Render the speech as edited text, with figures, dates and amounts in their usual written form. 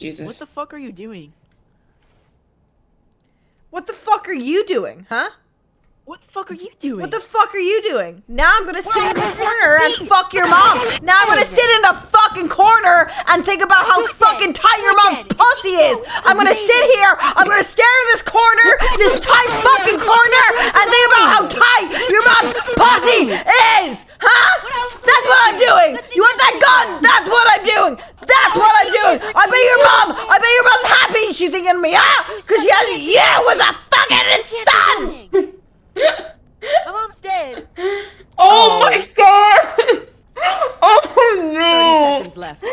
Jesus. What the fuck are you doing? What the fuck are you doing, huh? What the fuck are you doing? What the fuck are you doing? Now I'm gonna sit in the corner and fuck your mom. Now I'm gonna sit in the fucking corner and think about how fucking tight your mom's pussy is. I'm gonna sit here, I'm gonna stare at this corner, this tight fucking corner, and think about how tight your mom's pussy is! Huh? That's what I'm doing! You want that gun? That's what I'm doing! That's what I'm doing! I bet your mom's happy she's thinking of me, huh? Cause she has you with a fucking son! My mom's dead. Oh my god! Oh no! 30 seconds left.